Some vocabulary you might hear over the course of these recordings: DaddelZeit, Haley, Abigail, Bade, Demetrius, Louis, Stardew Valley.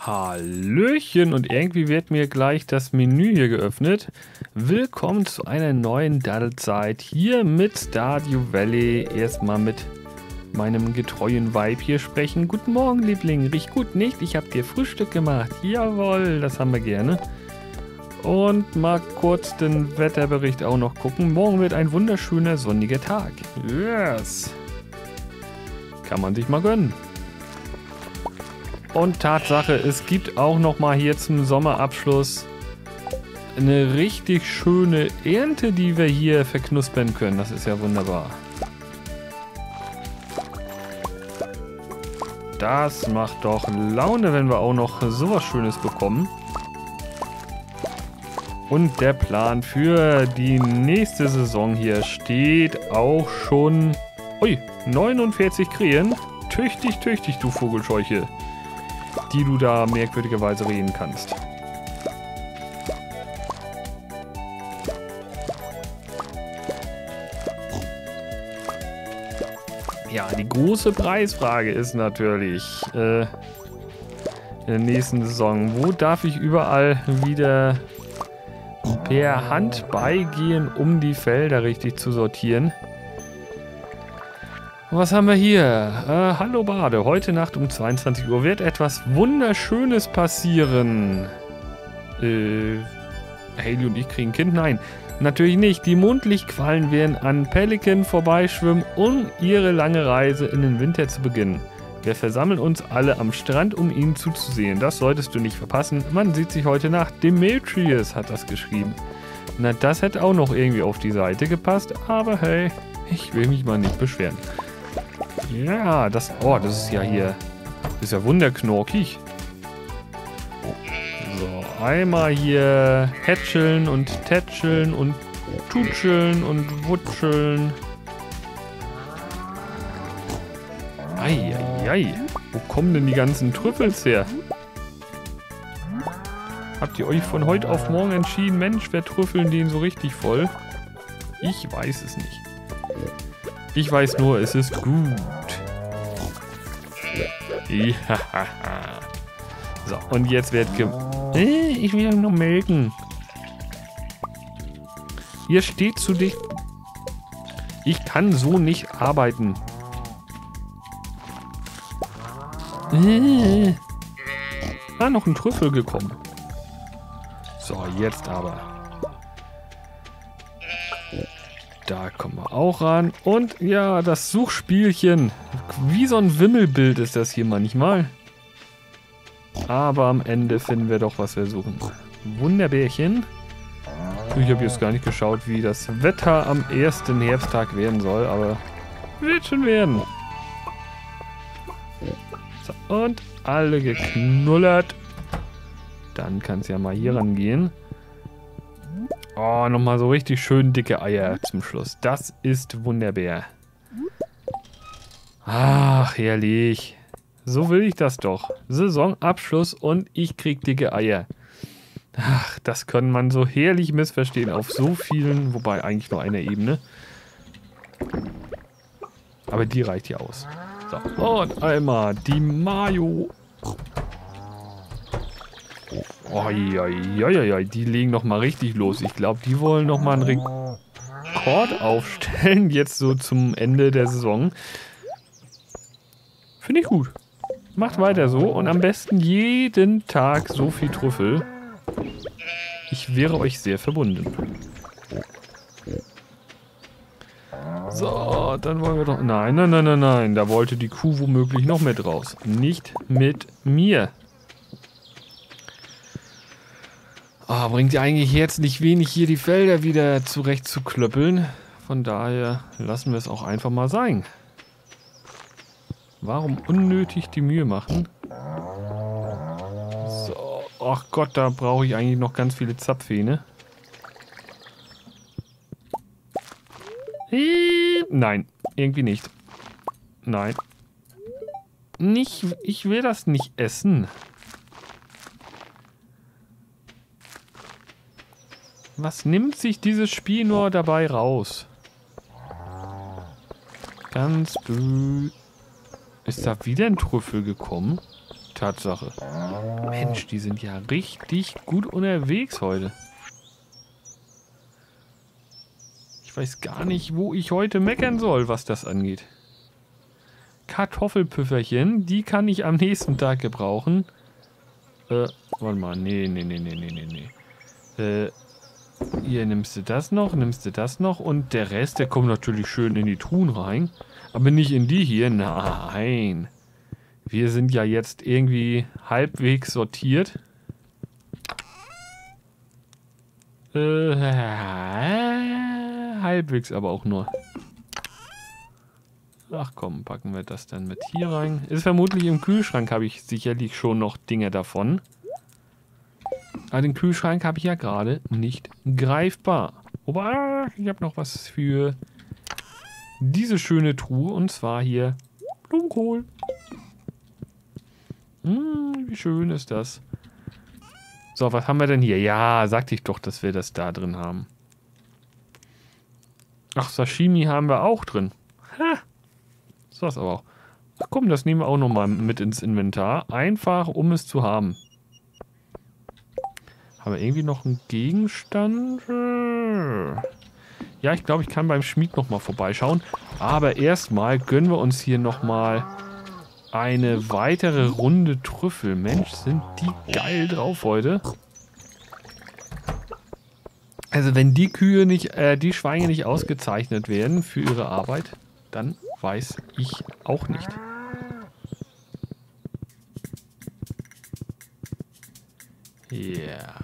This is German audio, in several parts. Hallöchen, und irgendwie wird mir gleich das Menü hier geöffnet. Willkommen zu einer neuen DaddelZeit hier mit Stardew Valley. Erstmal mit meinem getreuen Weib hier sprechen. Guten Morgen, Liebling. Riecht gut, nicht? Ich habe dir Frühstück gemacht. Jawohl, das haben wir gerne. Und mal kurz den Wetterbericht auch noch gucken. Morgen wird ein wunderschöner, sonniger Tag. Yes! Kann man sich mal gönnen. Und Tatsache, es gibt auch noch mal hier zum Sommerabschluss eine richtig schöne Ernte, die wir hier verknuspern können. Das ist ja wunderbar. Das macht doch Laune, wenn wir auch noch sowas Schönes bekommen. Und der Plan für die nächste Saison hier steht auch schon... Ui, 49 Krähen. Tüchtig, tüchtig, du Vogelscheuche, die du da merkwürdigerweise reden kannst. Ja, die große Preisfrage ist natürlich in der nächsten Saison, wo darf ich überall wieder per Hand beigehen, um die Felder richtig zu sortieren? Was haben wir hier? Hallo Bade, heute Nacht um 22 Uhr wird etwas Wunderschönes passieren. Haley und ich kriegen ein Kind? Nein, natürlich nicht. Die Mondlichtquallen werden an Pelikan vorbeischwimmen, um ihre lange Reise in den Winter zu beginnen. Wir versammeln uns alle am Strand, um ihnen zuzusehen. Das solltest du nicht verpassen. Man sieht sich heute Nacht. Demetrius hat das geschrieben. Na, das hätte auch noch irgendwie auf die Seite gepasst, aber hey, ich will mich mal nicht beschweren. Ja, das... Oh, das ist ja hier... Das ist ja wunderknorkig. So, einmal hier hätscheln und tätscheln und tutscheln und wutscheln. Eieiei. Wo kommen denn die ganzen Trüffels her? Habt ihr euch von heute auf morgen entschieden? Mensch, wer trüffeln den so richtig voll? Ich weiß es nicht. Ich weiß nur, es ist gut. Ja. So, und jetzt wird ich will noch melken. Hier steht zu dicht. Ich kann so nicht arbeiten. Ah, noch ein Trüffel gekommen. So, jetzt aber. Da kommen wir auch ran. Und ja, das Suchspielchen. Wie so ein Wimmelbild ist das hier manchmal. Aber am Ende finden wir doch, was wir suchen. Wunderbärchen. Ich habe jetzt gar nicht geschaut, wie das Wetter am ersten Herbsttag werden soll, aber wird schon werden. So, und alle geknullert. Dann kann es ja mal hier rangehen. Oh, nochmal so richtig schön dicke Eier zum Schluss. Das ist wunderbar. Ach, herrlich. So will ich das doch. Saisonabschluss und ich krieg dicke Eier. Ach, das kann man so herrlich missverstehen auf so vielen, wobei eigentlich nur einer Ebene. Aber die reicht ja aus. So, und einmal die Mayo. Oioioioi, die legen noch mal richtig los. Ich glaube, die wollen noch mal einen Rekord aufstellen, jetzt so zum Ende der Saison. Finde ich gut. Macht weiter so und am besten jeden Tag so viel Trüffel. Ich wäre euch sehr verbunden. So, dann wollen wir doch... Nein, nein, nein, nein, nein. Da wollte die Kuh womöglich noch mit raus. Nicht mit mir. Oh, bringt ja eigentlich jetzt nicht wenig, hier die Felder wieder zurecht zu klöppeln. Von daher lassen wir es auch einfach mal sein. Warum unnötig die Mühe machen? So, ach Gott, da brauche ich eigentlich noch ganz viele Zapfhähne. Nein, irgendwie nicht. Nein. Nicht, ich will das nicht essen. Was nimmt sich dieses Spiel nur dabei raus? Ganz blöd. Ist da wieder ein Trüffel gekommen? Tatsache. Mensch, die sind ja richtig gut unterwegs heute. Ich weiß gar nicht, wo ich heute meckern soll, was das angeht. Kartoffelpüfferchen, die kann ich am nächsten Tag gebrauchen. Warte mal, nee. Hier nimmst du das noch und der Rest, der kommt natürlich schön in die Truhen rein. Aber nicht in die hier, nein. Wir sind ja jetzt irgendwie halbwegs sortiert. Halbwegs aber auch nur. Ach komm, packen wir das dann mit hier rein. Ist vermutlich im Kühlschrank, habe ich sicherlich schon noch Dinge davon. Aber den Kühlschrank habe ich ja gerade nicht greifbar. Wobei, ich habe noch was für diese schöne Truhe. Und zwar hier Blumenkohl. Wie schön ist das. So, was haben wir denn hier? Ja, sagte ich doch, dass wir das da drin haben. Ach, Sashimi haben wir auch drin. Ha! Das war's aber auch. Ach komm, das nehmen wir auch nochmal mit ins Inventar. Einfach, um es zu haben. Haben wir irgendwie noch einen Gegenstand? Ja, ich glaube, ich kann beim Schmied nochmal vorbeischauen. Aber erstmal gönnen wir uns hier nochmal eine weitere Runde Trüffel. Mensch, sind die geil drauf heute. Also wenn die Schweine nicht ausgezeichnet werden für ihre Arbeit, dann weiß ich auch nicht. Ja.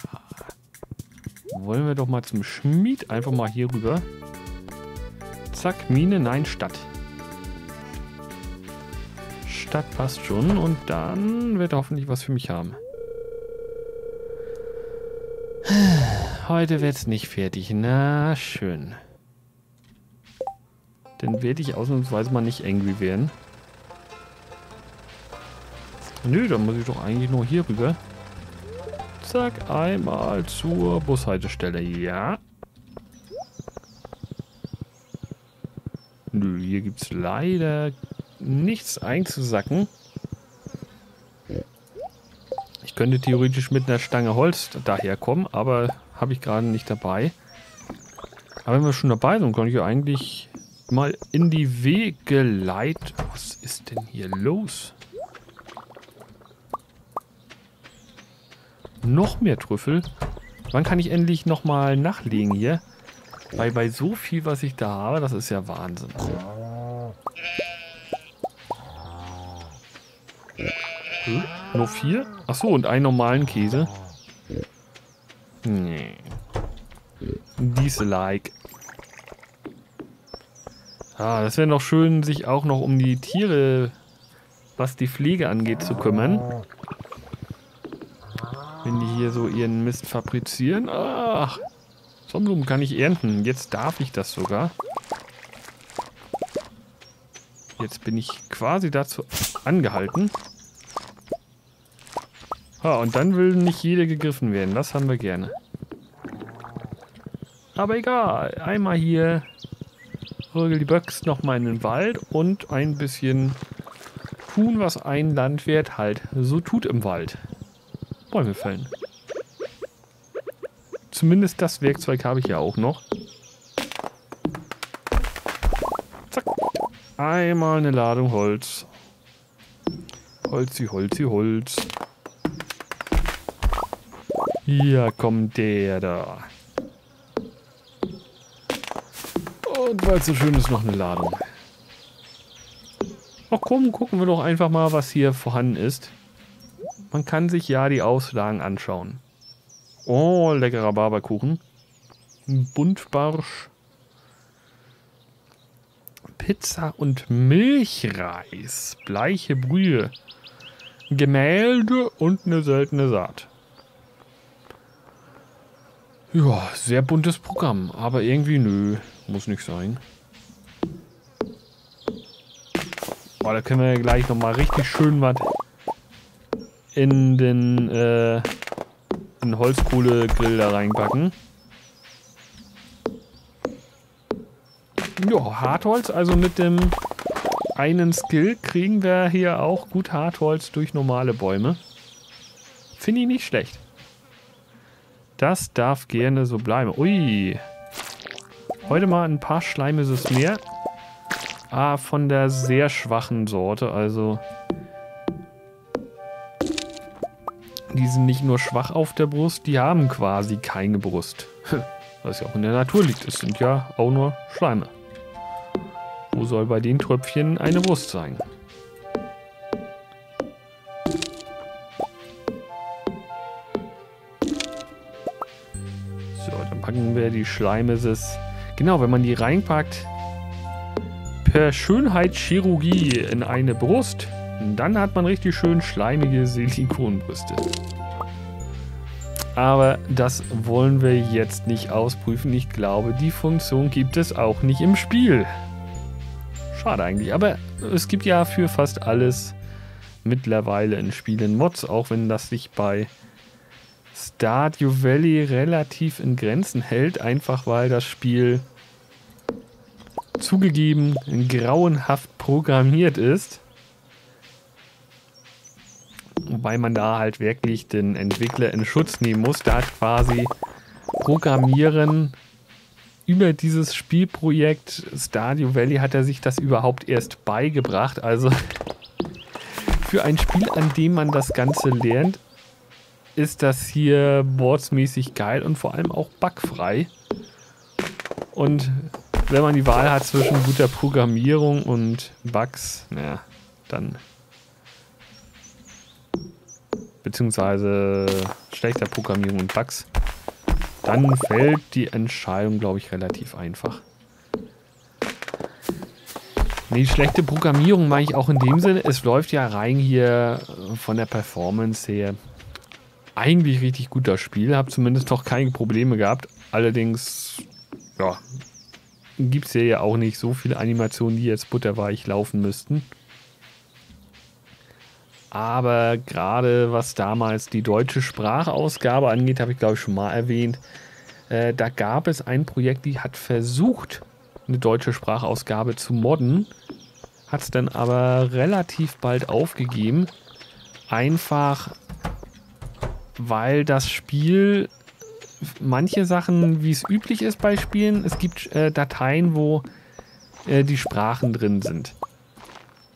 Wollen wir doch mal zum Schmied einfach mal hier rüber. Zack, Mine, nein, Stadt. Stadt passt schon und dann wird er hoffentlich was für mich haben. Heute wird's nicht fertig. Na, schön. Dann werde ich ausnahmsweise mal nicht angry werden. Nö, dann muss ich doch eigentlich nur hier rüber. Zack, einmal zur Bushaltestelle. Ja. Nö, hier gibt's leider nichts einzusacken. Ich könnte theoretisch mit einer Stange Holz daherkommen, aber habe ich gerade nicht dabei. Aber wenn wir schon dabei sind, kann ich ja eigentlich mal in die Wege leiten. Was ist denn hier los? Noch mehr Trüffel. Wann kann ich endlich nochmal nachlegen hier? Weil bei so viel, was ich da habe, das ist ja Wahnsinn. Hm? Nur 4? Achso, und einen normalen Käse. Nee. Dislike. Ah, das wäre noch schön, sich auch noch um die Tiere, was die Pflege angeht, zu kümmern. Wenn die hier so ihren Mist fabrizieren. Ach, Sonnenblumen kann ich ernten. Jetzt darf ich das sogar. Jetzt bin ich quasi dazu angehalten. Ah, und dann will nicht jeder gegriffen werden. Das haben wir gerne. Aber egal. Einmal hier rügel die Böcks nochmal in den Wald und ein bisschen tun, was ein Landwirt halt so tut im Wald. Bäume fällen. Zumindest das Werkzeug habe ich ja auch noch. Zack. Einmal eine Ladung Holz. Holzi, Holzi, Holz. Ja, kommt der da. Und weil es so schön ist, noch eine Ladung. Ach komm, gucken wir doch einfach mal, was hier vorhanden ist. Man kann sich ja die Auslagen anschauen. Oh, leckerer Barberkuchen. Buntbarsch. Pizza und Milchreis. Bleiche Brühe. Gemälde und eine seltene Saat. Ja, sehr buntes Programm, aber irgendwie nö, muss nicht sein. Boah, da können wir ja gleich nochmal richtig schön was in den Holzkohlegrill da reinpacken. Ja, Hartholz, also mit dem einen Skill kriegen wir hier auch gut Hartholz durch normale Bäume. Finde ich nicht schlecht. Das darf gerne so bleiben. Ui. Heute mal ein paar Schleimiges mehr. Ah, von der sehr schwachen Sorte. Also, die sind nicht nur schwach auf der Brust, die haben quasi keine Brust. Was ja auch in der Natur liegt. Es sind ja auch nur Schleime. Wo soll bei den Tröpfchen eine Brust sein? So, dann packen wir die Schleimeses. Genau, wenn man die reinpackt, per Schönheitschirurgie in eine Brust, dann hat man richtig schön schleimige Silikonbrüste. Aber das wollen wir jetzt nicht ausprüfen. Ich glaube, die Funktion gibt es auch nicht im Spiel. Schade eigentlich, aber es gibt ja für fast alles mittlerweile in Spielen Mods, auch wenn das sich bei Stardew Valley relativ in Grenzen hält, einfach weil das Spiel zugegeben grauenhaft programmiert ist. Wobei man da halt wirklich den Entwickler in Schutz nehmen muss, da hat quasi Programmieren über dieses Spielprojekt Stardew Valley hat er sich das überhaupt erst beigebracht. Also für ein Spiel, an dem man das Ganze lernt, ist das hier boardsmäßig geil und vor allem auch bugfrei. Und wenn man die Wahl hat zwischen guter Programmierung und Bugs, naja, dann beziehungsweise schlechter Programmierung und Bugs, dann fällt die Entscheidung, glaube ich, relativ einfach. Nee, schlechte Programmierung meine ich auch in dem Sinne, es läuft ja rein hier von der Performance her eigentlich richtig gut das Spiel. Habe zumindest noch keine Probleme gehabt. Allerdings, ja, gibt es hier ja auch nicht so viele Animationen, die jetzt butterweich laufen müssten. Aber gerade was damals die deutsche Sprachausgabe angeht, habe ich glaube ich schon mal erwähnt, da gab es ein Projekt, die hat versucht, eine deutsche Sprachausgabe zu modden, hat es dann aber relativ bald aufgegeben, einfach weil das Spiel manche Sachen, wie es üblich ist bei Spielen, es gibt Dateien, wo die Sprachen drin sind.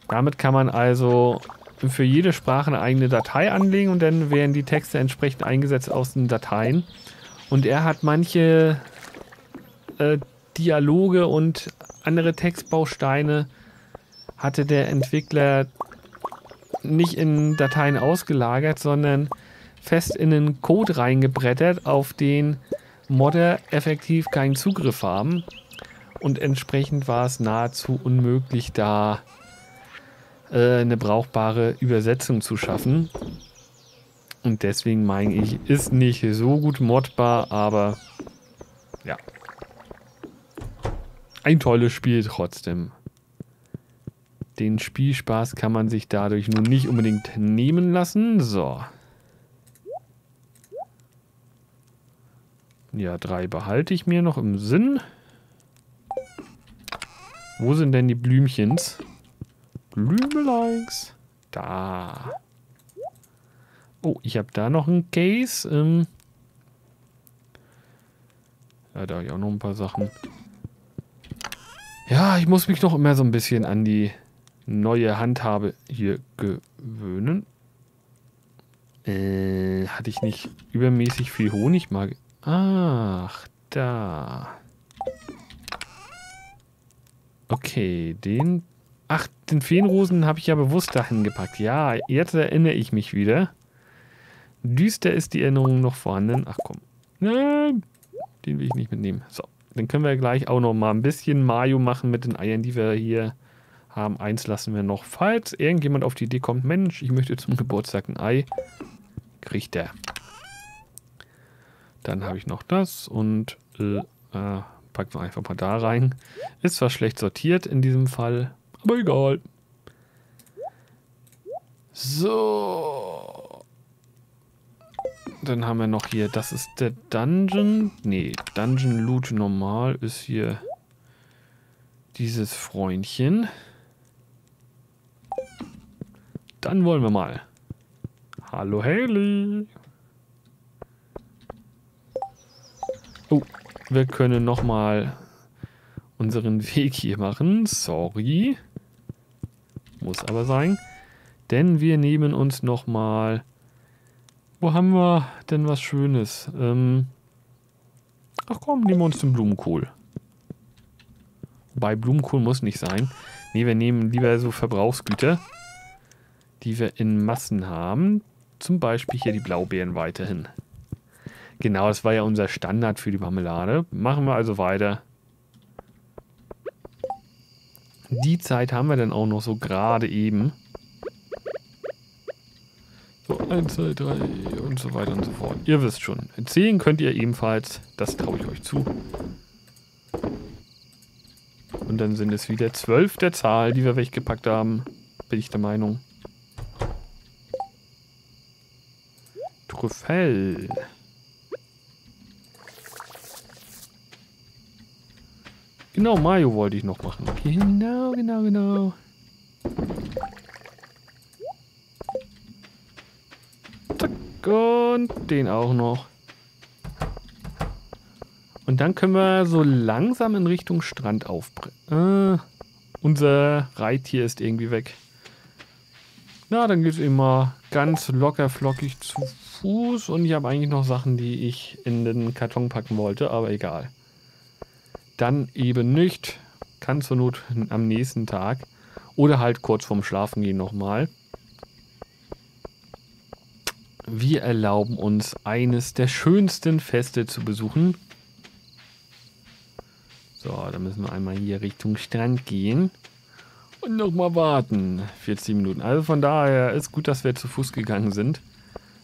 Damit kann man also für jede Sprache eine eigene Datei anlegen und dann werden die Texte entsprechend eingesetzt aus den Dateien. Und er hat manche Dialoge und andere Textbausteine hatte der Entwickler nicht in Dateien ausgelagert, sondern fest in den Code reingebrettert, auf den Modder effektiv keinen Zugriff haben. Und entsprechend war es nahezu unmöglich, da eine brauchbare Übersetzung zu schaffen. Und deswegen meine ich, ist nicht so gut modbar, aber ja. Ein tolles Spiel trotzdem. Den Spielspaß kann man sich dadurch nun nicht unbedingt nehmen lassen. So. Ja, 3 behalte ich mir noch im Sinn. Wo sind denn die Blümchens? Blümeleins. Da. Oh, ich habe da noch einen Case. Ja, da habe ich auch noch ein paar Sachen. Ja, ich muss mich noch immer so ein bisschen an die neue Handhabe hier gewöhnen. Hatte ich nicht übermäßig viel Honig mal... Ach, da. Okay, den... Ach, den Feenrosen habe ich ja bewusst dahin gepackt. Ja, jetzt erinnere ich mich wieder. Düster ist die Erinnerung noch vorhanden. Ach komm. Nein, den will ich nicht mitnehmen. So, dann können wir gleich auch noch mal ein bisschen Mayo machen mit den Eiern, die wir hier haben. Eins lassen wir noch. Falls irgendjemand auf die Idee kommt, Mensch, ich möchte zum Geburtstag ein Ei, kriegt er. Dann habe ich noch das und packen wir einfach mal da rein. Ist zwar schlecht sortiert in diesem Fall, aber egal. So. Dann haben wir noch hier, das ist der Dungeon. Nee, Dungeon Loot normal ist hier dieses Freundchen. Dann wollen wir mal. Hallo Haley. Oh, wir können nochmal unseren Weg hier machen. Sorry. Muss aber sein. Denn wir nehmen uns nochmal... Wo haben wir denn was Schönes? Ach komm, nehmen wir uns den Blumenkohl. Wobei, Blumenkohl muss nicht sein. Nee, wir nehmen lieber so Verbrauchsgüter, die wir in Massen haben. Zum Beispiel hier die Blaubeeren weiterhin. Genau, das war ja unser Standard für die Marmelade. Machen wir also weiter. Die Zeit haben wir dann auch noch so gerade eben. So, 1, 2, 3 und so weiter und so fort. Ihr wisst schon. Zählen könnt ihr ebenfalls. Das traue ich euch zu. Und dann sind es wieder 12 der Zahl, die wir weggepackt haben. Bin ich der Meinung. Trüffel. Genau, Mayo wollte ich noch machen. Genau, genau, genau. Zack, und den auch noch. Und dann können wir so langsam in Richtung Strand aufbrechen. Unser Reittier ist irgendwie weg. Na, dann geht es immer ganz locker flockig zu Fuß. Und ich habe eigentlich noch Sachen, die ich in den Karton packen wollte, aber egal. Dann eben nicht. Kann zur Not am nächsten Tag. Oder halt kurz vorm Schlafengehen nochmal. Wir erlauben uns, eines der schönsten Feste zu besuchen. So, da müssen wir einmal hier Richtung Strand gehen. Und nochmal warten. 14 Minuten. Also von daher ist gut, dass wir zu Fuß gegangen sind.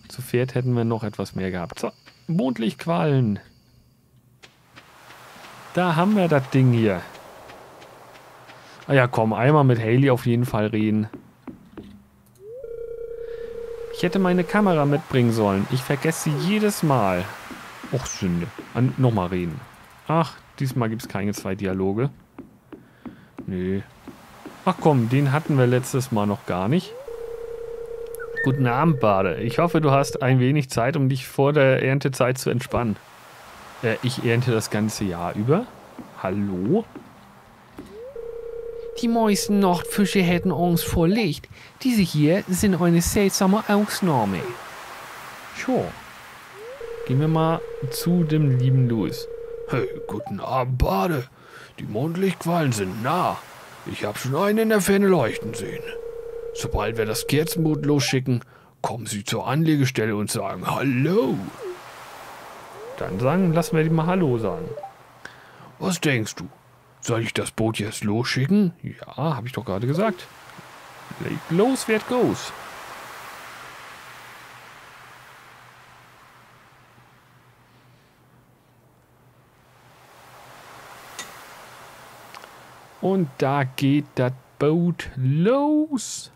Zu Pferd hätten wir noch etwas mehr gehabt. So, Mondlichtquallen. Da haben wir das Ding hier. Ah ja, komm, einmal mit Haley auf jeden Fall reden. Ich hätte meine Kamera mitbringen sollen. Ich vergesse sie jedes Mal. Och, Sünde. Nochmal reden. Ach, diesmal gibt es keine zwei Dialoge. Nö. Ach komm, den hatten wir letztes Mal noch gar nicht. Guten Abend, Bade. Ich hoffe, du hast ein wenig Zeit, um dich vor der Erntezeit zu entspannen. Ich ernte das ganze Jahr über. Hallo? Die meisten Nachtfische hätten Angst vor Licht. Diese hier sind eine seltsame Ausnahme. Sure. Gehen wir mal zu dem lieben Louis. Hey, guten Abend, Bade. Die Mondlichtquallen sind nah. Ich habe schon einen in der Ferne leuchten sehen. Sobald wir das Kerzenboot losschicken, kommen sie zur Anlegestelle und sagen Hallo. Dann sagen, lassen wir die mal Hallo sagen. Was denkst du? Soll ich das Boot jetzt losschicken? Ja, habe ich doch gerade gesagt. Leg los, werd groß. Und da geht das Boot los.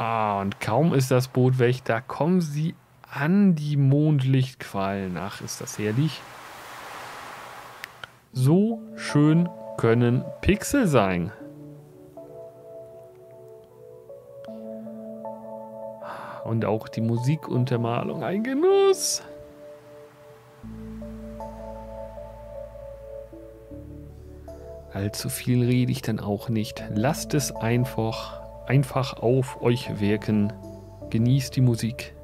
Ah, und kaum ist das Boot weg, da kommen sie an die Mondlichtquallen. Ach, ist das herrlich. So schön können Pixel sein. Und auch die Musikuntermalung, ein Genuss. Allzu viel rede ich dann auch nicht. Lasst es einfach auf euch wirken. Genießt die Musik.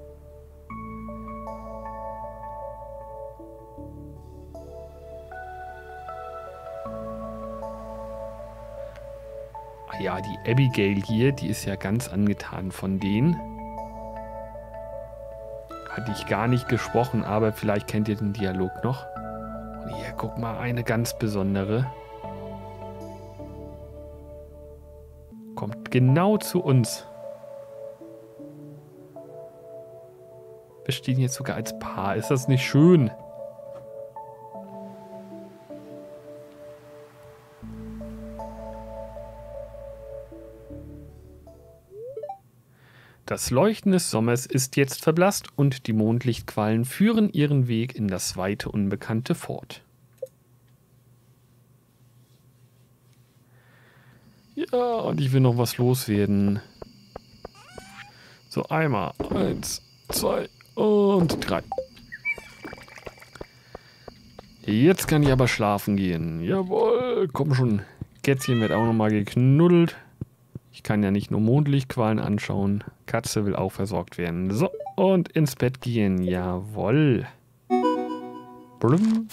Ah ja, die Abigail hier, die ist ja ganz angetan von denen. Hatte ich gar nicht gesprochen, aber vielleicht kennt ihr den Dialog noch. Und hier, guck mal, eine ganz besondere. Kommt genau zu uns. Wir stehen jetzt sogar als Paar. Ist das nicht schön? Das Leuchten des Sommers ist jetzt verblasst und die Mondlichtquallen führen ihren Weg in das weite Unbekannte fort. Und ich will noch was loswerden. So, einmal. 1, 2 und 3. Jetzt kann ich aber schlafen gehen. Jawohl, komm schon. Kätzchen wird auch nochmal geknuddelt. Ich kann ja nicht nur Mondlichtquallen anschauen. Katze will auch versorgt werden. So, und ins Bett gehen. Jawohl. Blum.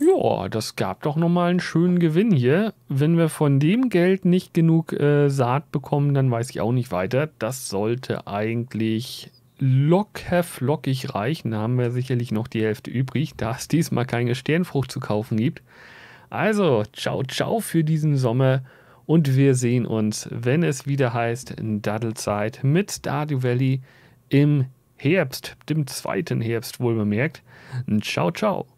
Ja, das gab doch nochmal einen schönen Gewinn hier. Wenn wir von dem Geld nicht genug Saat bekommen, dann weiß ich auch nicht weiter. Das sollte eigentlich locker flockig reichen. Da haben wir sicherlich noch die Hälfte übrig, da es diesmal keine Sternfrucht zu kaufen gibt. Also, ciao, ciao für diesen Sommer und wir sehen uns, wenn es wieder heißt, in DaddelZeit mit Stardew Valley im Herbst, dem zweiten Herbst wohl bemerkt. Ciao, ciao.